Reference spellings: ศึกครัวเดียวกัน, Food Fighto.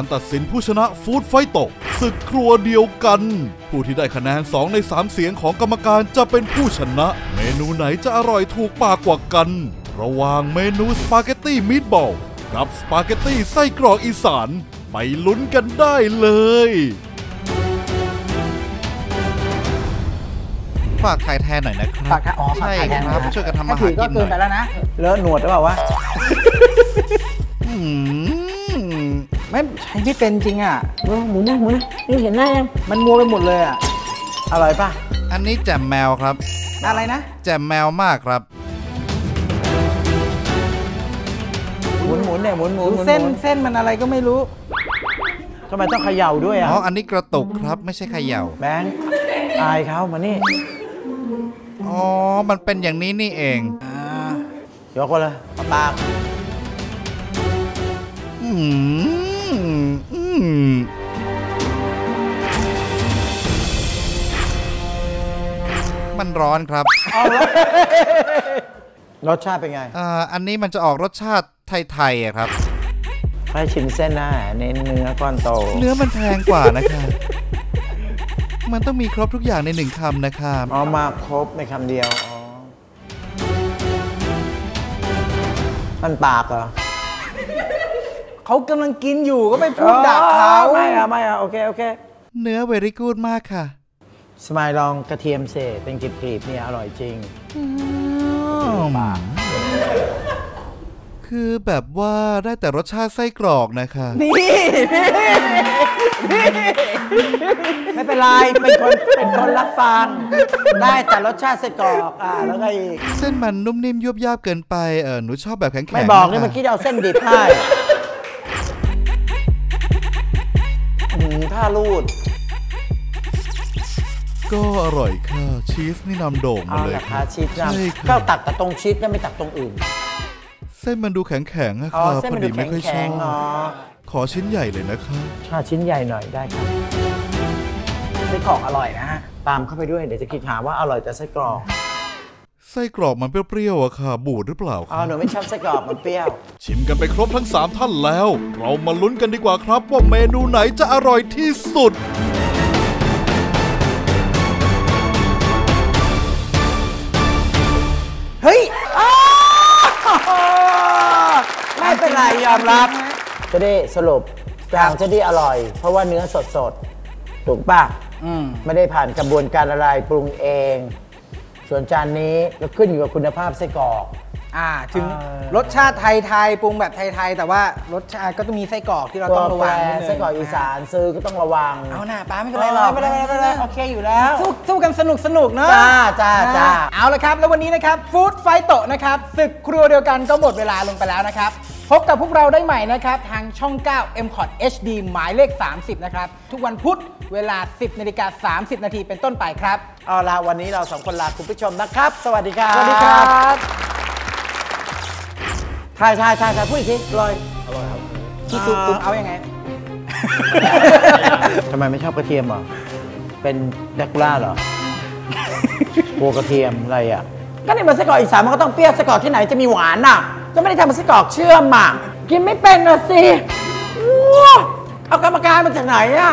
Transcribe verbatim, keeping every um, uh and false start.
การตัดสินผู้ชนะฟู้ดไฟท์ตกศึกครัวเดียวกันผู้ที่ได้คะแนนสองในสามเสียงของกรรมการจะเป็นผู้ชนะเมนูไหนจะอร่อยถูกปากกว่ากันระหว่างเมนูสปาเกตตี้มีทบอลกับสปาเกตตี้ไส้กรอกอีสานไปลุ้นกันได้เลยฝากขายแทนหน่อยนะครับฝากอ๋อฝากขายแทนครับช่วยกันทำอาหารกินหน่อยแล้วนะเลอะหนวดหรือเปล่าวะไม่ใช่ไม่เป็นจริงอ่ะหมุนนะหมุนนะนี่เห็นหน้ายังมันมัวไปหมดเลยอ่ะอร่อยป่ะอันนี้แจ่มแมวครับอะไรนะแจ่มแมวมากครับหมุนหมุนเนี่ยหมุนหมุนเส้นเส้นมันอะไรก็ไม่รู้ทำไมต้องเขย่าด้วยอ่ะอ๋ออันนี้กระตุกครับไม่ใช่เขย่าแบงค์อายเขามานี่อ๋อมันเป็นอย่างนี้นี่เองอ่ายกเลยปากอืมอืมมันร้อนครับรสชาติเป็นไงอ่าอันนี้มันจะออกรสชาติไทยๆครับใครชิมเส้นหน้าเน้นเนื้อก้อนโตเนื้อมันแพงกว่านะคะมันต้องมีครบทุกอย่างในหนึ่งคำนะคะเอามาครบในคำเดียวอ๋อมันปากเหรอเขากำลังกินอยู่ก็ไปพูดด่าเขาไม่อะไม่อะโอเคโอเคเนื้อเวรี่กู๊ดมากค่ะสมายลองกระเทียมเศษเป็นกรีบๆเนี่ยอร่อยจริงคือแบบว่าได้แต่รสชาติไส้กรอกนะคะนี่ไม่เป็นไรเป็นคนเป็นคนรับฟังได้แต่รสชาติไส้กรอกอ่าแล้วไงอีกเส้นมันนุ่มนิ่มยุบยาบเกินไปเออหนูชอบแบบแข็งๆไม่บอกเลยเมื่อกี้เอาเส้นดิบให้ถ้ารูดก็อร่อยค่ะชีสนี่นำโด่งมาเลยค่ะชีสนำก็ตักแต่ตรงชีสก็ไม่ตักตรงอื่นเส้นมันดูแข็งๆนะครับพอดีไม่ค่อยชอบขอชิ้นใหญ่เลยนะครับชาชิ้นใหญ่หน่อยได้ครับไส้กรอกอร่อยนะฮะตามเข้าไปด้วยเดี๋ยวจะคิดหาว่าอร่อยแต่ไส้กรอกไส้กรอกมันเปรี้ยวๆอะค่ะบูดหรือเปล่าครับหนูไม่ชอบไส้กรอกมันเปรี้ยวชิมกันไปครบทั้งสามท่านแล้วเรามาลุ้นกันดีกว่าครับว่าเมนูไหนจะอร่อยที่สุดเฮ้ยไม่เป็นไรยอมรับจะได้สรุปจางจะได้อร่อยเพราะว่าเนื้อสดๆถูกป่ะไม่ได้ผ่านกระบวนการอะไรปรุงเองส่วนจานนี้ก็ขึ้นอยู่กับคุณภาพไส้กรอกอ่าถึงรสชาติไทยๆปรุงแบบไทยๆแต่ว่ารสชาติก็ต้องมีไส้กรอกที่เราต้องระวังไส้กรอกอีสานซื้อก็ต้องระวังเอาหน่าป้าไม่เป็นไรหรอกไม่เป็นไรไม่เป็นไรโอเคอยู่แล้วสู้กันสนุกสนุกเนาะจ้าจ้าจ้าเอาละครับแล้ววันนี้นะครับฟู้ดไฟท์โตะนะครับศึกครัวเดียวกันก็หมดเวลาลงไปแล้วนะครับพบกับพวกเราได้ใหม่นะครับทางช่องเก้า เอ็ม คอร์ด เอช ดี หมายเลขสามสิบนะครับทุกวันพุธเวลา สิบนาฬิกาสามสิบนาทีเป็นต้นไปครับเอาละวันนี้เราสองคนลาคุณผู้ชมนะครับสวัสดีครับสวัสดีครับทายทายทายทายพูดอีกทีลอยอร่อยครับที่ซุปซุปเอายังไงทำไมไม่ชอบกระเทียมหรอเป็นแดกล่าหรอกลัวกระเทียมอะไรอ่ะก็ในมันไส้กรอกอีสานมันก็ต้องเปรี้ยวไส้กรอกที่ไหนจะมีหวานอ่ะก็ไม่ได้ทำไส้กรอกเชื่อมอ่ะกินไม่เป็นอ่ะสิเอากรรมการมาจากไหนอ่ะ